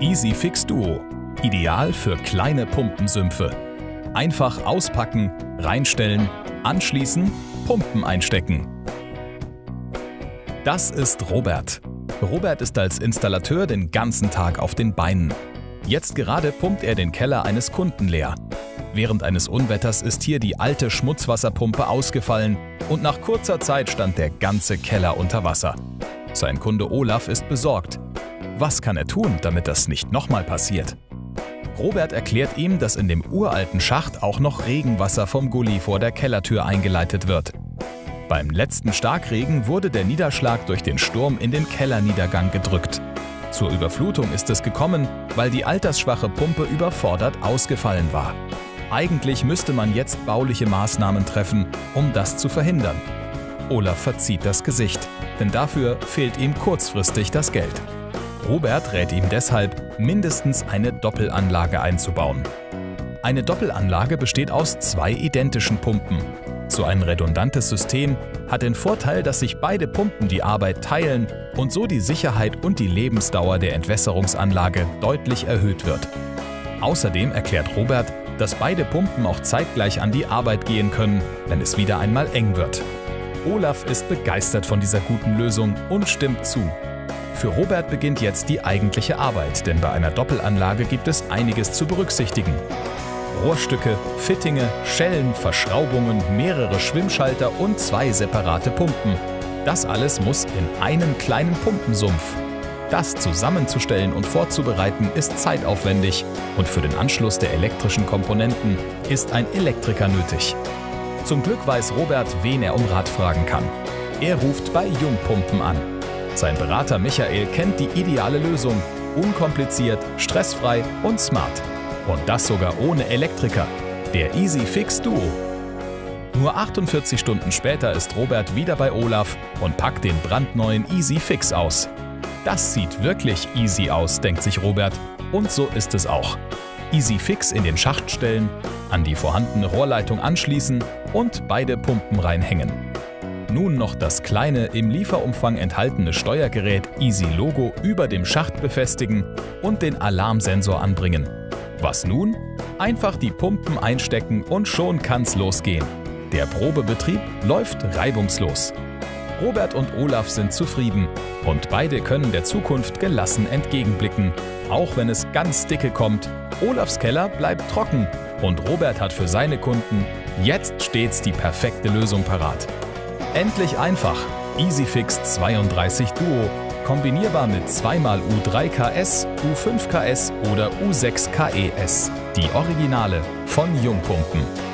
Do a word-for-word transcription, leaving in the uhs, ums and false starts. EasyFix Duo. Ideal für kleine Pumpensümpfe. Einfach auspacken, reinstellen, anschließen, Pumpen einstecken. Das ist Robert. Robert ist als Installateur den ganzen Tag auf den Beinen. Jetzt gerade pumpt er den Keller eines Kunden leer. Während eines Unwetters ist hier die alte Schmutzwasserpumpe ausgefallen und nach kurzer Zeit stand der ganze Keller unter Wasser. Sein Kunde Olaf ist besorgt. Was kann er tun, damit das nicht nochmal passiert? Robert erklärt ihm, dass in dem uralten Schacht auch noch Regenwasser vom Gully vor der Kellertür eingeleitet wird. Beim letzten Starkregen wurde der Niederschlag durch den Sturm in den Kellerniedergang gedrückt. Zur Überflutung ist es gekommen, weil die altersschwache Pumpe überfordert ausgefallen war. Eigentlich müsste man jetzt bauliche Maßnahmen treffen, um das zu verhindern. Olaf verzieht das Gesicht, denn dafür fehlt ihm kurzfristig das Geld. Robert rät ihm deshalb, mindestens eine Doppelanlage einzubauen. Eine Doppelanlage besteht aus zwei identischen Pumpen. So ein redundantes System hat den Vorteil, dass sich beide Pumpen die Arbeit teilen und so die Sicherheit und die Lebensdauer der Entwässerungsanlage deutlich erhöht wird. Außerdem erklärt Robert, dass beide Pumpen auch zeitgleich an die Arbeit gehen können, wenn es wieder einmal eng wird. Olaf ist begeistert von dieser guten Lösung und stimmt zu. Für Robert beginnt jetzt die eigentliche Arbeit, denn bei einer Doppelanlage gibt es einiges zu berücksichtigen. Rohrstücke, Fittinge, Schellen, Verschraubungen, mehrere Schwimmschalter und zwei separate Pumpen. Das alles muss in einen kleinen Pumpensumpf. Das zusammenzustellen und vorzubereiten ist zeitaufwendig und für den Anschluss der elektrischen Komponenten ist ein Elektriker nötig. Zum Glück weiß Robert, wen er um Rat fragen kann. Er ruft bei Jung Pumpen an. Sein Berater Michael kennt die ideale Lösung. Unkompliziert, stressfrei und smart. Und das sogar ohne Elektriker. Der EasyFix Duo. Nur achtundvierzig Stunden später ist Robert wieder bei Olaf und packt den brandneuen EasyFix aus. Das sieht wirklich easy aus, denkt sich Robert. Und so ist es auch. EasyFix in den Schacht stellen, an die vorhandene Rohrleitung anschließen und beide Pumpen reinhängen. Nun noch das kleine, im Lieferumfang enthaltene Steuergerät Easy Logo über dem Schacht befestigen und den Alarmsensor anbringen. Was nun? Einfach die Pumpen einstecken und schon kann's losgehen. Der Probebetrieb läuft reibungslos. Robert und Olaf sind zufrieden und beide können der Zukunft gelassen entgegenblicken. Auch wenn es ganz dicke kommt, Olafs Keller bleibt trocken und Robert hat für seine Kunden jetzt stets die perfekte Lösung parat. Endlich einfach. EasyFix zweiunddreißig Duo, kombinierbar mit zweimal U drei K S, U fünf K S oder U sechs K E S. Die Originale von Jung Pumpen.